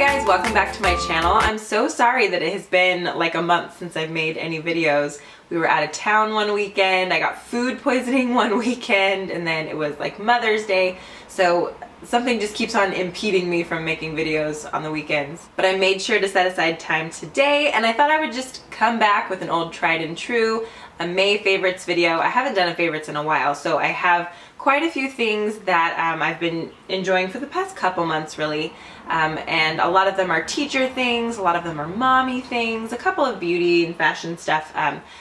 Hi guys, welcome back to my channel. I'm so sorry that it has been like a month since I've made any videos. We were out of town one weekend, I got food poisoning one weekend, and then it was like Mother's Day, so something just keeps on impeding me from making videos on the weekends. But I made sure to set aside time today, and I thought I would just come back with an old tried and true, a May favorites video. I haven't done a favorites in a while, so I have quite a few things that I've been enjoying for the past couple months really, and a lot of them are teacher things, a lot of them are mommy things, a couple of beauty and fashion stuff,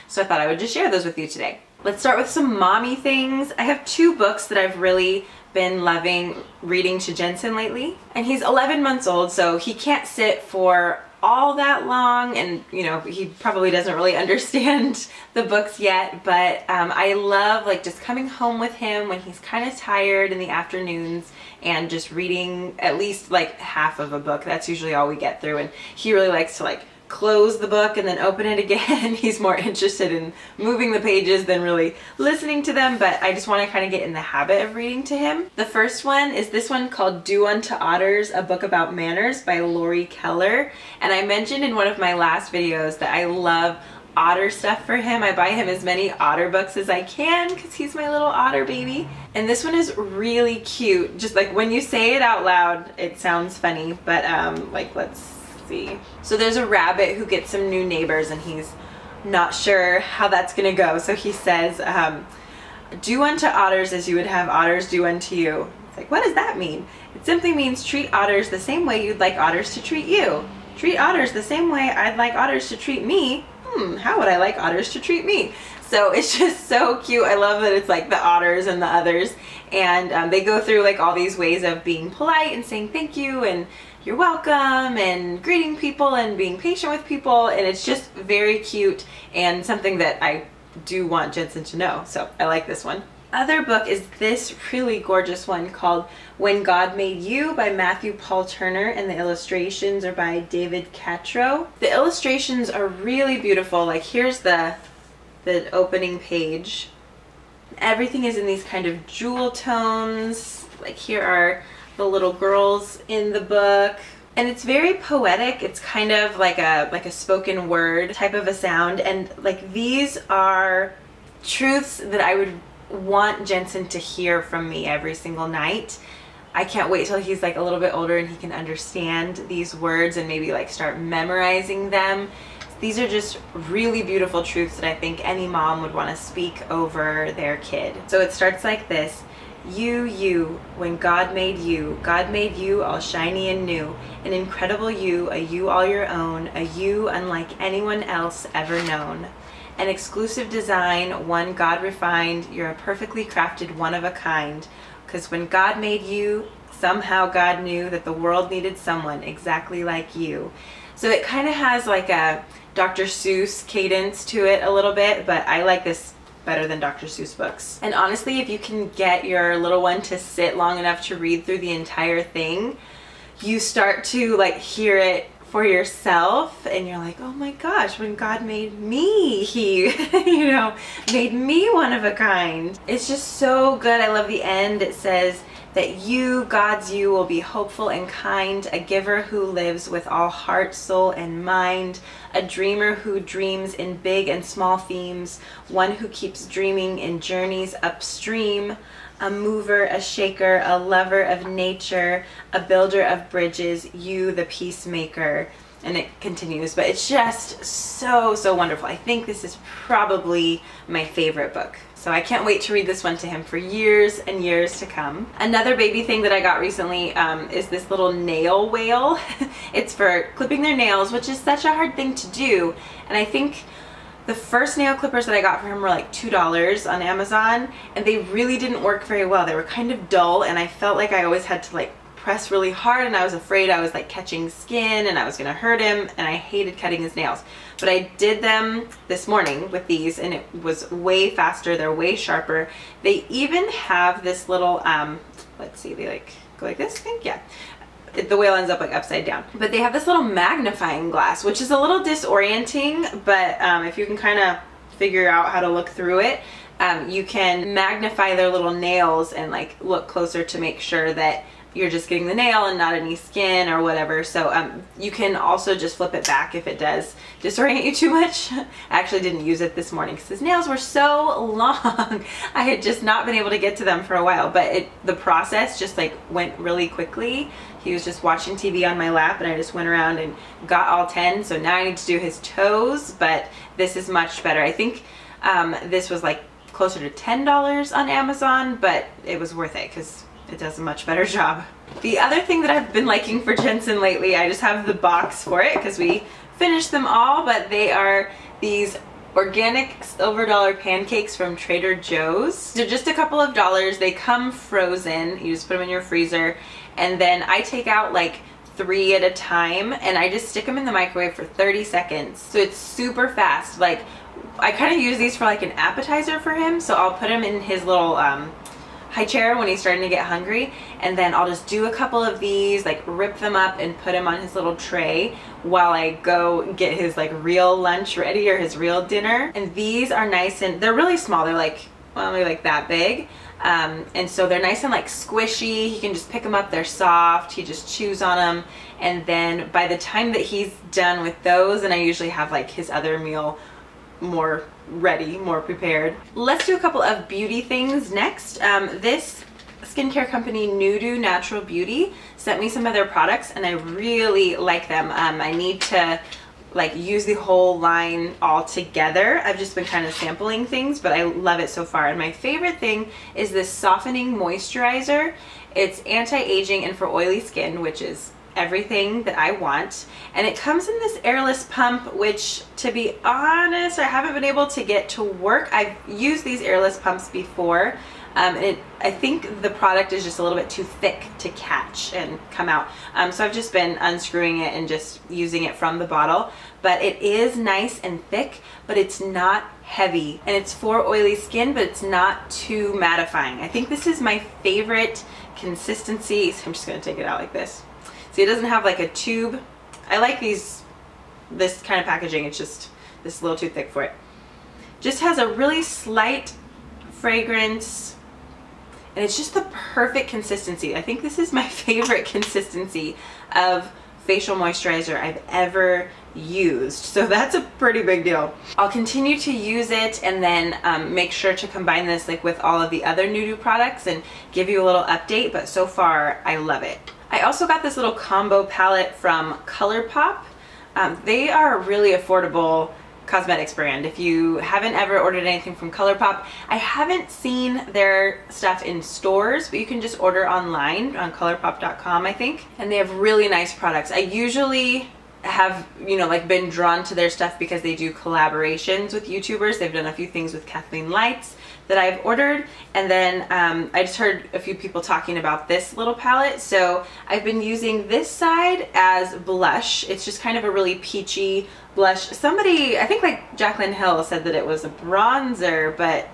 so I thought I would just share those with you today. Let's start with some mommy things. I have two books that I've really been loving reading to Jensen lately, and he's 11 months old, so he can't sit for all that long, and you know, he probably doesn't really understand the books yet, but I love like just coming home with him when he's kind of tired in the afternoons and just reading at least like half of a book. That's usually all we get through, and he really likes to like close the book and then open it again. He's more interested in moving the pages than really listening to them, but I just want to kind of get in the habit of reading to him. The first one is this one called Do Unto Otters, A Book About Manners by Lori Keller, and I mentioned in one of my last videos that I love otter stuff for him. I buy him as many otter books as I can because he's my little otter baby. And this one is really cute. Just like when you say it out loud it sounds funny, but like let's see. So there's a rabbit who gets some new neighbors and he's not sure how that's gonna go, so he says, do unto otters as you would have otters do unto you. It's like, what does that mean? It simply means treat otters the same way you'd like otters to treat you. Treat otters the same way I'd like otters to treat me. How would I like otters to treat me? So it's just so cute. I love that it's like the otters and the others, and they go through like all these ways of being polite and saying thank you and you're welcome and greeting people and being patient with people, and it's just very cute and something that I do want Jensen to know, so I like this one. Other book is this really gorgeous one called When God Made You by Matthew Paul Turner, and the illustrations are by David Catrow. The illustrations are really beautiful. Like here's the opening page. Everything is in these kind of jewel tones. Like here are the little girls in the book, and it's very poetic. It's kind of like a spoken word type of a sound, and like these are truths that I would want Jensen to hear from me every single night. I can't wait till he's like a little bit older and he can understand these words and maybe like start memorizing them. These are just really beautiful truths that I think any mom would want to speak over their kid. So it starts like this. You, when God made you all shiny and new, an incredible you, a you all your own, a you unlike anyone else ever known. An exclusive design, one God refined, you're a perfectly crafted one of a kind. 'Cause when God made you, somehow God knew that the world needed someone exactly like you. So it kind of has like a Dr. Seuss cadence to it a little bit, but I like this better than Dr. Seuss books. And honestly, if you can get your little one to sit long enough to read through the entire thing, you start to like hear it for yourself and you're like, oh my gosh, when God made me, he you know, made me one of a kind. It's just so good. I love the end. It says that you, God's you, will be hopeful and kind, a giver who lives with all heart, soul, and mind, a dreamer who dreams in big and small themes, one who keeps dreaming in journeys upstream, a mover, a shaker, a lover of nature, a builder of bridges, you, the peacemaker. And it continues, but it's just so wonderful. I think this is probably my favorite book. So I can't wait to read this one to him for years and years to come. Another baby thing that I got recently is this little nail whale. It's for clipping their nails, which is such a hard thing to do. And I think the first nail clippers that I got for him were like $2 on Amazon, and they really didn't work very well. They were kind of dull, and I felt like I always had to like press really hard, and I was afraid I was like catching skin and I was gonna hurt him, and I hated cutting his nails. But I did them this morning with these, and it was way faster. They're way sharper. They even have this little let's see, they like go like this, I think. Yeah, the whale ends up like upside down, but they have this little magnifying glass, which is a little disorienting, but if you can kind of figure out how to look through it, you can magnify their little nails and like look closer to make sure that you're just getting the nail and not any skin or whatever. So you can also just flip it back if it does disorient you too much. I actually didn't use it this morning because his nails were so long. I had just not been able to get to them for a while, but the process just like went really quickly. He was just watching TV on my lap and I just went around and got all 10. So now I need to do his toes, but this is much better. I think this was like closer to $10 on Amazon, but it was worth it because it does a much better job. The other thing that I've been liking for Jensen lately, I just have the box for it because we finished them all, but they are these organic silver dollar pancakes from Trader Joe's. They're just a couple of dollars. They come frozen. You just put them in your freezer, and then I take out like 3 at a time and I just stick them in the microwave for 30 seconds. So it's super fast. Like, I kind of use these for like an appetizer for him, so I'll put him in his little high chair when he's starting to get hungry, and then I'll just do a couple of these, like rip them up and put them on his little tray while I go get his like real lunch ready or his real dinner. And these are nice, and they're really small. They're like, well, maybe like that big, and so they're nice and like squishy. He can just pick them up. They're soft. He just chews on them, and then by the time that he's done with those, and I usually have like his other meal more ready, more prepared. Let's do a couple of beauty things next. This skincare company, Nudu Natural Beauty, sent me some of their products and I really like them. I need to like use the whole line all together. I've just been kind of sampling things, but I love it so far. And my favorite thing is this softening moisturizer. It's anti-aging and for oily skin, which is everything that I want, and it comes in this airless pump, which to be honest I haven't been able to get to work. I've used these airless pumps before, and I think the product is just a little bit too thick to catch and come out, so I've just been unscrewing it and just using it from the bottle. But it is nice and thick, but it's not heavy, and it's for oily skin, but it's not too mattifying. I think this is my favorite consistency, so I'm just going to take it out like this. It doesn't have like a tube. I like these, this kind of packaging. It's just this little too thick for it. Just has a really slight fragrance, and it's just the perfect consistency. I think this is my favorite consistency of facial moisturizer I've ever used, so that's a pretty big deal. I'll continue to use it, and then make sure to combine this like with all of the other Nudu products and give you a little update, but so far I love it. I also got this little combo palette from ColourPop. They are a really affordable cosmetics brand. If you haven't ever ordered anything from ColourPop, I haven't seen their stuff in stores, but you can just order online on ColourPop.com, I think. And they have really nice products. I usually have, you know, like been drawn to their stuff because they do collaborations with YouTubers. They've done a few things with Kathleen Lights that I've ordered, and then I just heard a few people talking about this little palette, so I've been using this side as blush. It's just kind of a really peachy blush. Somebody, I think like Jaclyn Hill, said that it was a bronzer, but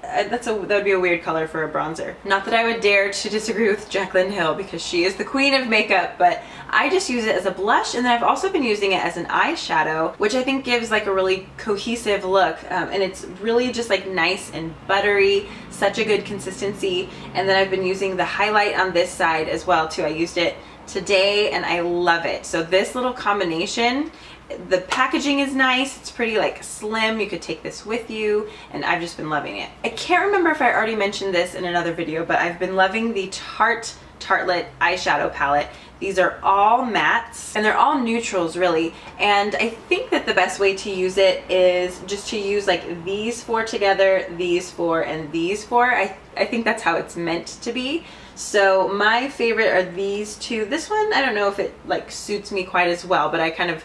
that would be a weird color for a bronzer. Not that I would dare to disagree with Jaclyn Hill because she is the queen of makeup, but I just use it as a blush, and then I've also been using it as an eyeshadow, which I think gives like a really cohesive look, and it's really just like nice and buttery, such a good consistency. And then I've been using the highlight on this side as well too. I used it today and I love it. So this little combination, the packaging is nice. It's pretty like slim. You could take this with you, and I've just been loving it. I can't remember if I already mentioned this in another video, but I've been loving the Tarte Tartlet eyeshadow palette. These are all mattes, and they're all neutrals really, and I think that the best way to use it is just to use like these four together, these four, and these four. I think that's how it's meant to be. So my favorite are these two. This one, I don't know if it like suits me quite as well, but I kind of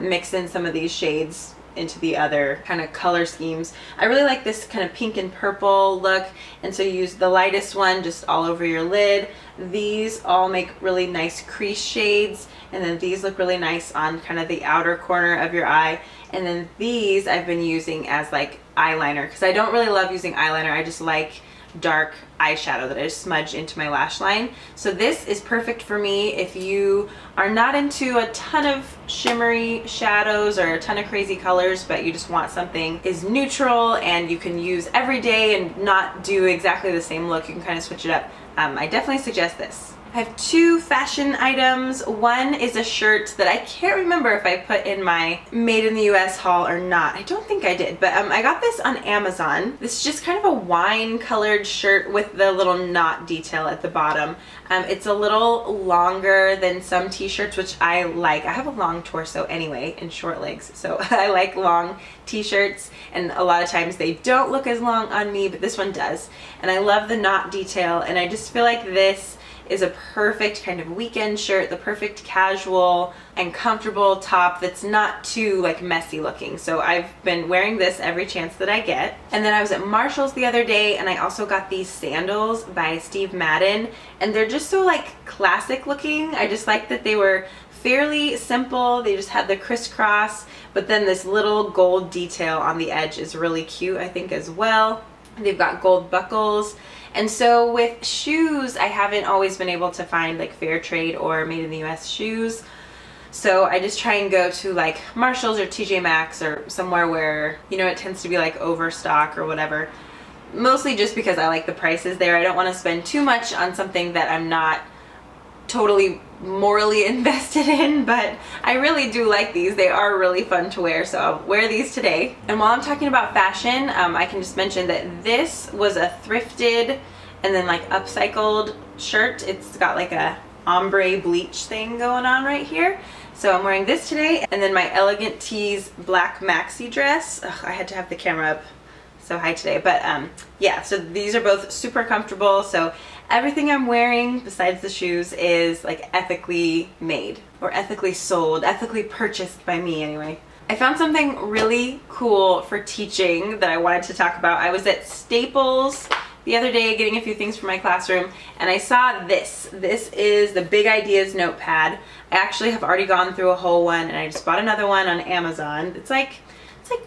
mix in some of these shades into the other kind of color schemes. I really like this kind of pink and purple look, and so you use the lightest one just all over your lid. These all make really nice crease shades, and then these look really nice on kind of the outer corner of your eye. And then these I've been using as like eyeliner because I don't really love using eyeliner. I just like dark eyeshadow that I just smudged into my lash line. So this is perfect for me if you are not into a ton of shimmery shadows or a ton of crazy colors, but you just want something is neutral and you can use every day and not do exactly the same look. You can kind of switch it up. I definitely suggest this. I have two fashion items. One is a shirt that I can't remember if I put in my Made in the US haul or not. I don't think I did, but I got this on Amazon. This is just kind of a wine colored shirt with the little knot detail at the bottom. It's a little longer than some t-shirts, which I like. I have a long torso anyway and short legs, so I like long t-shirts, and a lot of times they don't look as long on me, but this one does. And I love the knot detail, and I just feel like this is a perfect kind of weekend shirt, the perfect casual and comfortable top that's not too like messy looking. So I've been wearing this every chance that I get. And then I was at Marshall's the other day and I also got these sandals by Steve Madden, and they're just so like classic looking. I just like that they were fairly simple. They just had the crisscross, but then this little gold detail on the edge is really cute, I think, as well. They've got gold buckles. And so with shoes, I haven't always been able to find like fair trade or made in the US shoes. So I just try and go to like Marshall's or TJ Maxx or somewhere where, you know, it tends to be like overstock or whatever. Mostly just because I like the prices there. I don't want to spend too much on something that I'm not totally morally invested in, but I really do like these. They are really fun to wear, so I'll wear these today. And while I'm talking about fashion, I can just mention that this was a thrifted and then like upcycled shirt. It's got like a ombre bleach thing going on right here. So I'm wearing this today, and then my Elegant Tees black maxi dress. Ugh, I had to have the camera up so high today, but yeah, so these are both super comfortable. So everything I'm wearing besides the shoes is like ethically made or ethically sold, ethically purchased by me anyway. I found something really cool for teaching that I wanted to talk about. I was at Staples the other day getting a few things for my classroom, and I saw this. This is the Big Ideas notepad. I actually have already gone through a whole one, and I just bought another one on Amazon. It's like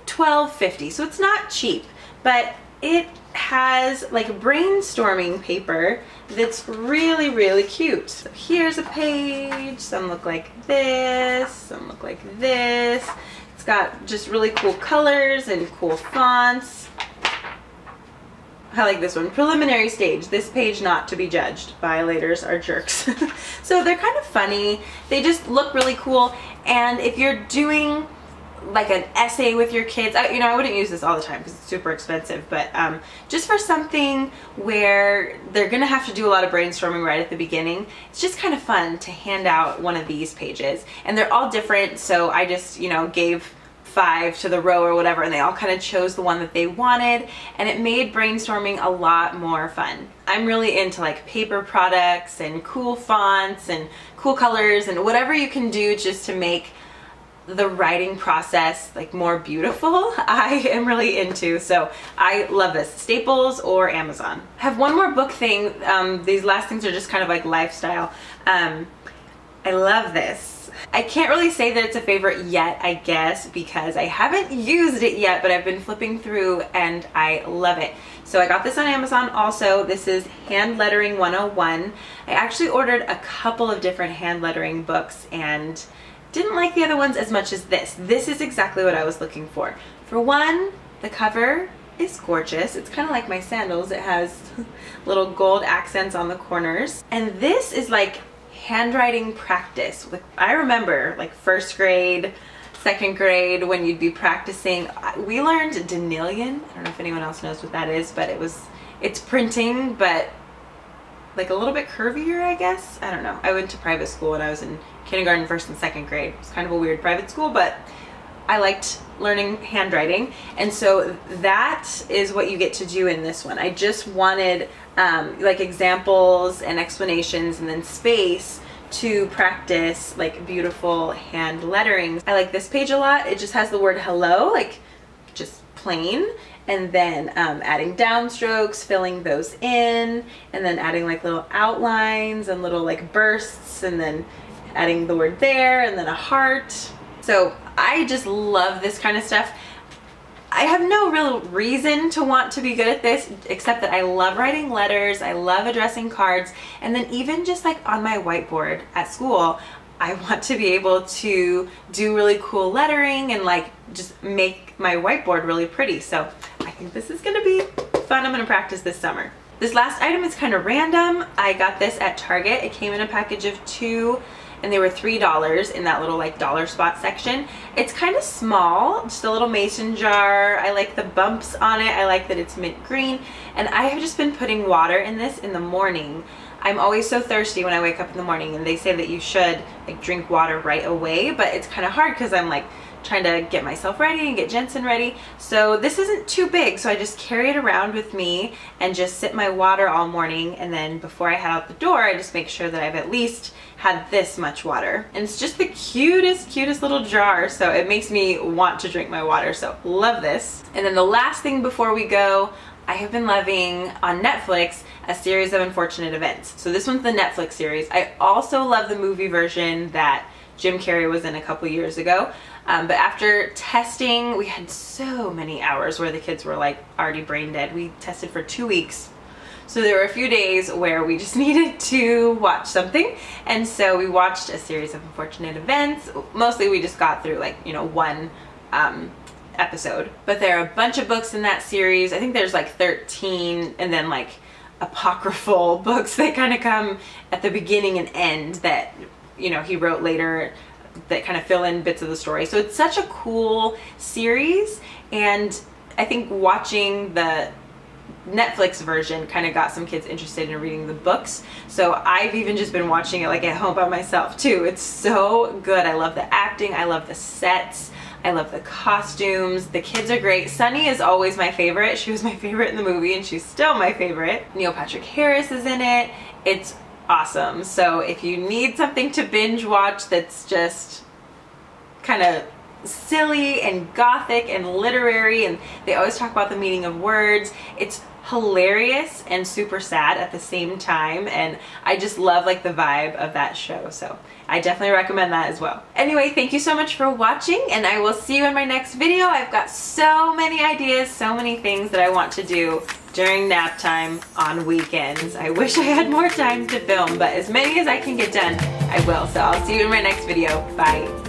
$12.50, so it's not cheap, but it has like brainstorming paper that's really, really cute. So here's a page, some look like this, some look like this. It's got just really cool colors and cool fonts. I like this one, preliminary stage, this page not to be judged, violators are jerks. So they're kind of funny, they just look really cool, and if you're doing like an essay with your kids, you know, I wouldn't use this all the time because it's super expensive, but just for something where they're gonna have to do a lot of brainstorming right at the beginning, it's just kind of fun to hand out one of these pages. And they're all different, so I just, you know, gave 5 to the row or whatever, and they all kind of chose the one that they wanted, and it made brainstorming a lot more fun. I'm really into like paper products and cool fonts and cool colors and whatever you can do just to make the writing process like more beautiful, I am really into, so I love this. Staples or Amazon. I have one more book thing. These last things are just kind of like lifestyle. I love this. I can't really say that it's a favorite yet, I guess, because I haven't used it yet, but I've been flipping through and I love it. So I got this on Amazon also. This is Hand Lettering 101. I actually ordered a couple of different hand lettering books and didn't like the other ones as much as this. This is exactly what I was looking for. For one, the cover is gorgeous. It's kind of like my sandals. It has little gold accents on the corners. And this is like handwriting practice. Like, I remember like first grade, second grade, when you'd be practicing. We learned Danelian. I don't know if anyone else knows what that is, but it's printing, but like a little bit curvier, I guess. I don't know. I went to private school when I was in kindergarten, first and second grade. It's kind of a weird private school, but I liked learning handwriting, and so that is what you get to do in this one. I just wanted like examples and explanations and then space to practice like beautiful hand lettering. I like this page a lot. It just has the word hello, like just plain, and then adding downstrokes, filling those in, and then adding like little outlines and little like bursts, and then adding the word there and then a heart. So I just love this kind of stuff. I have no real reason to want to be good at this, except that I love writing letters, I love addressing cards, and then even just like on my whiteboard at school, I want to be able to do really cool lettering and like just make my whiteboard really pretty. So I think this is gonna be fun. I'm gonna practice this summer. This last item is kind of random. I got this at Target. It came in a package of 2 and they were $3 in that little like dollar spot section. It's kind of small, just a little mason jar. I like the bumps on it. I like that it's mint green. And I have just been putting water in this in the morning. I'm always so thirsty when I wake up in the morning, and they say that you should like drink water right away, but it's kind of hard because I'm like trying to get myself ready and get Jensen ready. So this isn't too big, so I just carry it around with me and just sip my water all morning, and then before I head out the door I just make sure that I've at least had this much water. And it's just the cutest little jar, so it makes me want to drink my water, so love this. And then the last thing before we go, I have been loving on Netflix A Series of Unfortunate Events. So this one's the Netflix series. I also love the movie version that Jim Carrey was in a couple years ago. But after testing, we had so many hours where the kids were like already brain dead. We tested for 2 weeks. So there were a few days where we just needed to watch something. And so we watched A Series of Unfortunate Events. Mostly we just got through like, you know, one episode. But there are a bunch of books in that series. I think there's like 13, and then like apocryphal books that kind of come at the beginning and end that, you know, he wrote later that kind of fill in bits of the story. So it's such a cool series, and I think watching the Netflix version kind of got some kids interested in reading the books. So I've even just been watching it like at home by myself too. It's so good. I love the acting, I love the sets, I love the costumes. The kids are great. Sunny is always my favorite. She was my favorite in the movie and she's still my favorite. Neil Patrick Harris is in it. It's awesome. So if you need something to binge watch that's just kind of silly and gothic and literary, and they always talk about the meaning of words, it's hilarious and super sad at the same time, and I just love like the vibe of that show, so I definitely recommend that as well. Anyway, thank you so much for watching, and I will see you in my next video. I've got so many ideas, so many things that I want to do during nap time on weekends. I wish I had more time to film, but as many as I can get done, I will. So I'll see you in my next video. Bye.